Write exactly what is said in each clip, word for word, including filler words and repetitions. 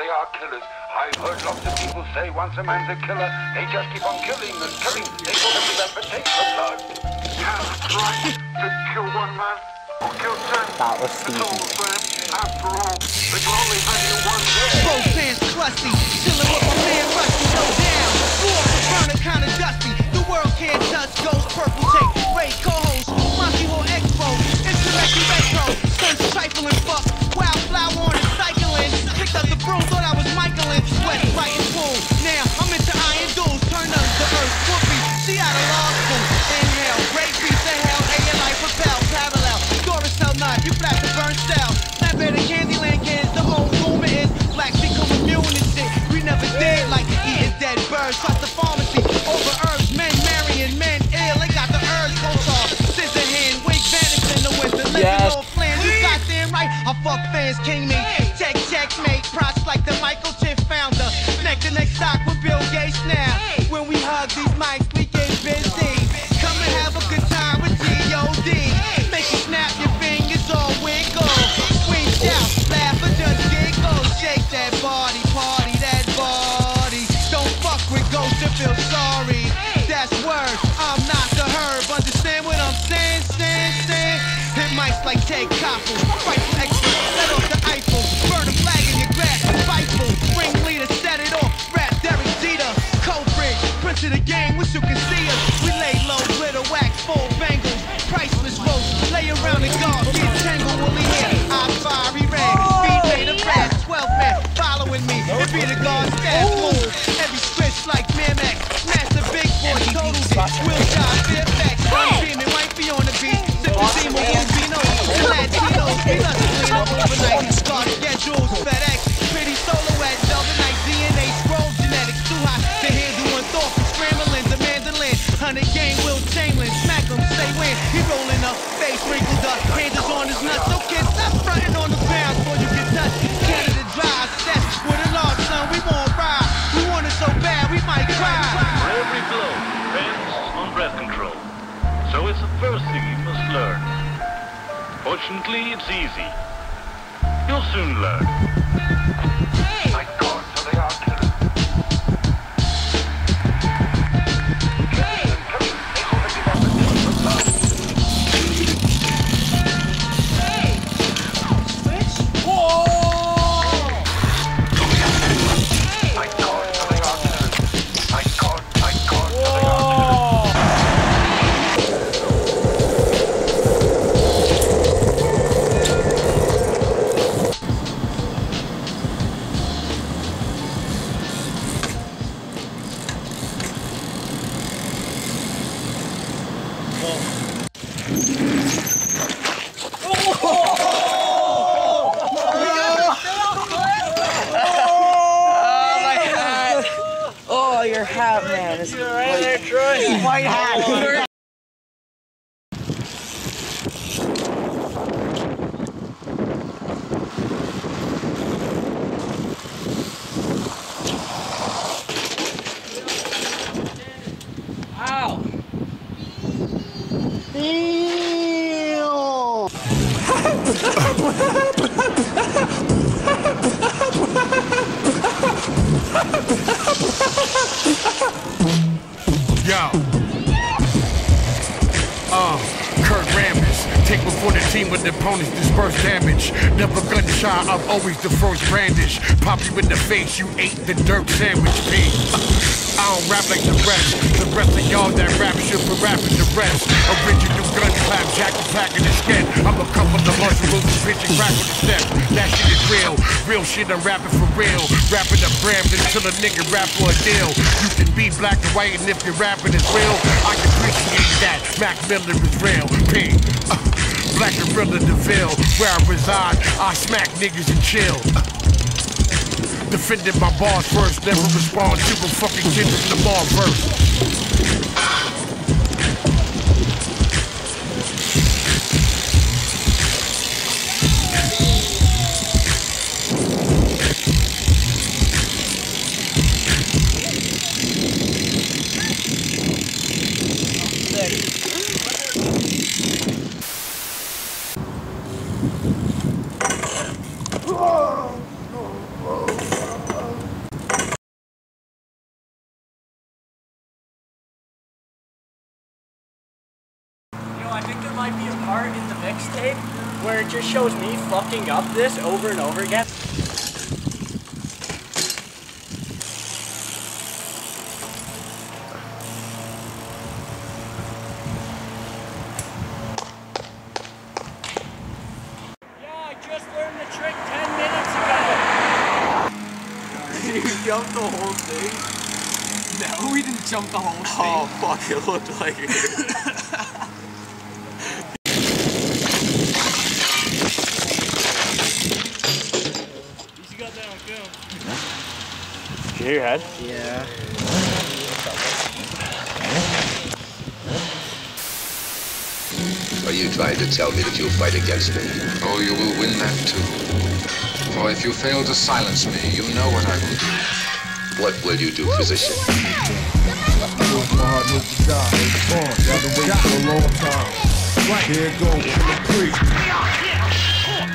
they are killers. I've heard lots of people say once a man's a killer, they just keep on killing and killing. They put him to that particular blood. Half right to kill one man or kill ten. That was Stevie. After all, the glory value one day. Both hands crusty, chilling with my man Rusty, go down. Floor is burning kind of dusty. The world can't touch goes purple tape. Ray co-host, Monkey Hall Expo, intellectual retro, sons trifling fuck. Wildflower on and cycling. Picked up the broom, thought I was Michaelin. Sweat, light and pool. Now I'm into iron dudes. Turn up the earth, whoopee. She out of law school. Inhale, great beats to hell. And your life repel, parallel. Door is hell not, you flash the burn style. Better Candyland kids, the whole movement is black people immune and shit. We never did like eating dead birds. Trust the pharmacy over herbs, men marrying men ill. They got the herbs, both off, scissor hand, wig vanish in the winter. Yes. Living on plans, you goddamn right. I fuck fans, king me. Check, checkmate, props like the Michael Chip founder. Neck to neck stock with Bill Gates now. When we hug these mics, we get busy. Come and have a good time with G O D. Make it snap your fingers all wiggle. Shout, laugh, or just giggle. Shake that body, party, that body. Don't fuck with ghosts and feel sorry. That's word, I'm not the herb. Understand what I'm saying, saying, saying? Hit mics like Ted Koppel. Fight for extra, let off the Eiffel. Burn a flag in your grass, spiteful. Ringleader, set it off, rap, Derek Jeter. Coldbridge, prince of the game, wish you could see us. We lay low, glitter, wax, full bangles. Priceless ropes, lay around the guard, get tangled, we'll leave here. Fiery red, feet made of red, twelve men following me. It be the guard's staff move. Every switch like Mamax, master big boy, total dick, will job, fear facts. I'm dreaming, might be on the beat. Simple Zemo, Uzinos, and Latinos. We love to clean up overnight. Start schedules, FedEx, pretty solo at Delta Night. D N A scroll genetics, too hot to handle one thought. Scrambling, demanding land. Hunter gang, Will Chamberlain, smack him, say when. He rolling up, face wrinkled up, pandas on his nuts. So kids, stop fronting. Every blow depends on breath control, so it's the first thing you must learn. Fortunately, it's easy. You'll soon learn. Hey. My God, so they are killers. Hey. Hey. Switch. Whoa. I'm always the first brandish. Pop you in the face, you ate the dirt sandwich, pig. I don't rap like the rest. The rest of y'all that rap shit for rapping the rest. Original gun clap, jack a pack in the skin. I'm a couple of mushrooms, bitch and crack with the step. That shit is real. Real shit, I'm rapping for real. Rapping the brand until a nigga rap for a deal. You can be black and white, and if you're rapping is real, I can appreciate that. Mac Miller is real, pig. Black Gorilla Deville, where I reside, I smack niggas and chill. Defended my bars first, never respond to a fucking kid with the ball first. Oh, oh, oh. might be a part in the mixtape where it just shows me fucking up this over and over again. Yeah, I just learned the trick ten minutes ago. You jumped the whole thing? No, we didn't jump the whole thing. Oh, fuck, it looked like it. At least you got that on film. Did you hear your head? Yeah. Are you trying to tell me that you'll fight against me? Oh, you will win that too. For if you fail to silence me, you know what I will do. What will you do, physician? I broke my heart, no desire. Come on, I've been waiting for a long time. Here it goes, I'm a freak.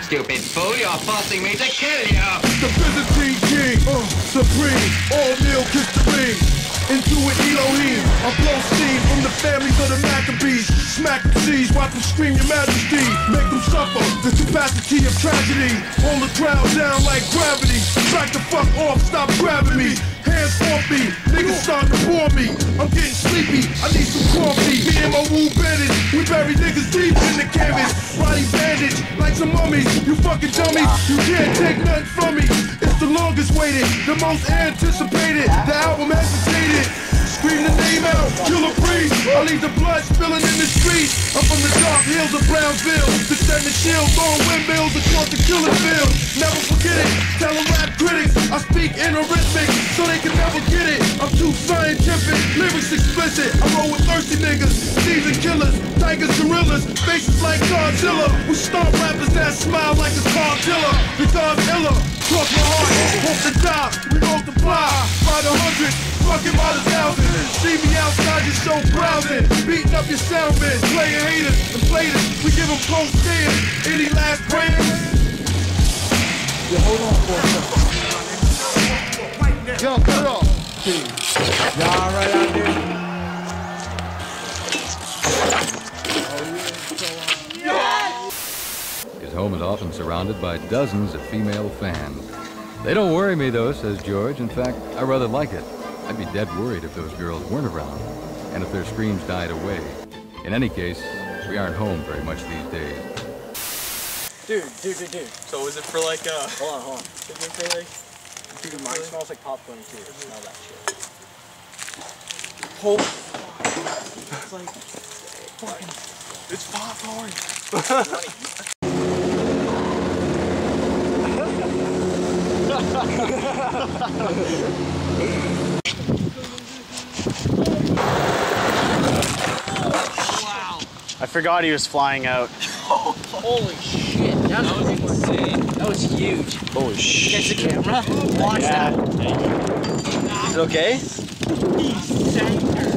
Stupid fool, you're forcing me to kill you. The Byzantine king, uh, supreme. All meal, kiss the ring. Into an Elohim. I blow steam from the families of the Maccabees. Smack the seas, watch them scream your majesty. Make them suffer, the capacity of tragedy. Hold the crowd down like gravity. Track the fuck off, stop grabbing me. Hands off me, niggas starting to bore me. I'm getting sleepy, I need some coffee. Me and my Wu bandits, we bury niggas deep in the canvas. Body bandaged, like some mummies. You fucking dummies, you can't take nothing from me. It's the longest waited, the most anticipated. The album hesitated. Scream the name out, kill a priest. I leave the blood spilling in the streets. I'm from the dark hills of Brownville. Descend the shield, throwing windmills across the killing field. Never forget it, tell them rap critics. I speak in a rhythmic, so they can never get it. I'm too scientific, lyrics explicit. I roll with thirsty niggas, season killers, tigers, gorillas, faces like Godzilla. We star rappers that smile like a car killer. The Godzilla, cross my heart, hope to die. We multiply by the hundred, fucking by the thousand. See me outside, you're so browsing. Beating up your sound men, playing haters and players. We give them close tears. Any last prayers? Yeah, hold on for a second. Yo, cut off. Y'all all right out there? His home is often surrounded by dozens of female fans. They don't worry me though, says George. In fact, I rather like it. I'd be dead worried if those girls weren't around, and if their screams died away. In any case, we aren't home very much these days. Dude, dude, dude, dude. So is it for like uh hold on, hold on. Is it for like... Dude, mine smells like popcorn too. I smell that shit. Holy fuck. It's like... fucking... It's popcorn! I forgot he was flying out. Oh, holy shit, that, that was insane. That was huge. Holy shit. Get the camera. Watch yeah. that. Is it okay? He sank her.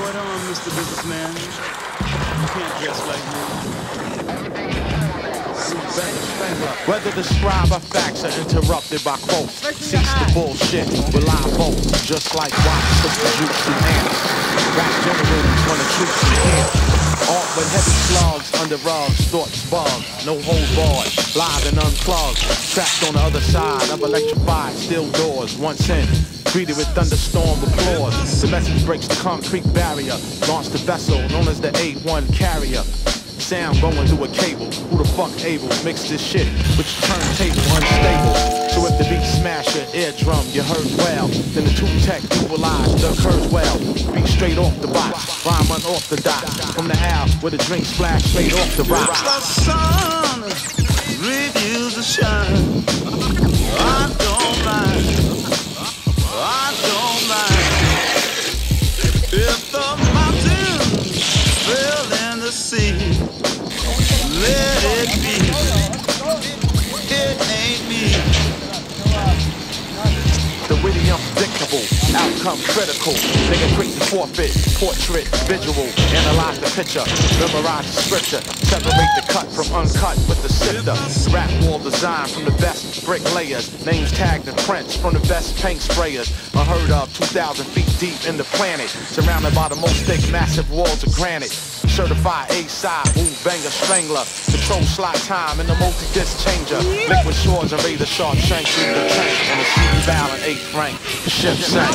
Right on, Mister Businessman. You can't dress like me. Whether the scribe or facts are interrupted by quotes, cease the bullshit, rely on just like watch the juicy hands. Rap generators wanna shoot your hands. Art with heavy slugs, underrugs, thoughts bugged, no hold barred, live and unplugged. Trapped on the other side of electrified steel doors, once in. Greeted with thunderstorm applause. The message breaks the concrete barrier. Launched the vessel known as the A one carrier. Sound going to a cable. Who the fuck able? Mix this shit with your turntable unstable. So if the beat smash your eardrum, you heard well. Then the two tech dualize, duck hers well. Beat straight off the box, rhyme unorthodox. From the house where the drink splash straight off the rock. The sun reduces the shine. I don't mind. I don't mind. If the mountains fell in the sea. Let it be. It ain't me. The witty unpredictable. outcome critical. Nigga quick to forfeit, portrait, visual, analyze the picture, memorize the scripture, separate the cut from uncut with the sifter. Rap wall design from the best brick layers, names tagged in prints from the best paint sprayers. I heard of two thousand feet deep in the planet, surrounded by the most thick, massive walls of granite. Certified A-side, Wu banger strangler, control slot time in the multi-disc changer. Liquid swords and razor sharp shanks through the tank, and a C D valve and eighth rank. The ship sank.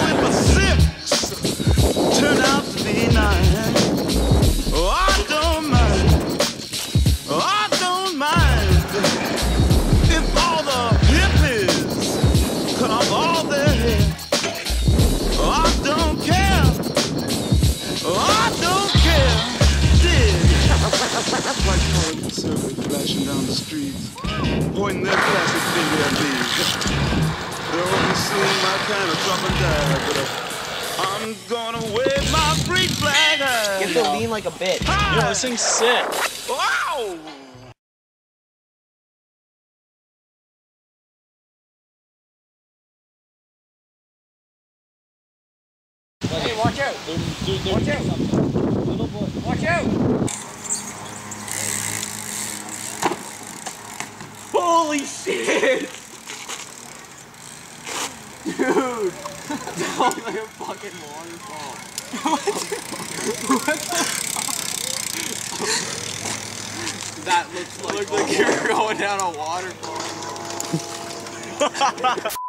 Turn out to be nine. Oh, I don't mind. Oh, I don't mind. If all the hippies cut off all their hair. Oh, I don't care. Oh, I don't care. White collar conservative flashing down the streets, pointing their plastic finger at me. They're only seeing my kind of trouble die, but I'm gonna wave my free flag. Get the lean like a bitch. Hi. Yo, this thing's sick. Wow. Hey, watch out! They're, they're, they're watch out! Little boy. Watch out! Holy shit! Dude! That was like a fucking waterfall. What? What the fuck? That looks like, looks like you're going down a waterfall.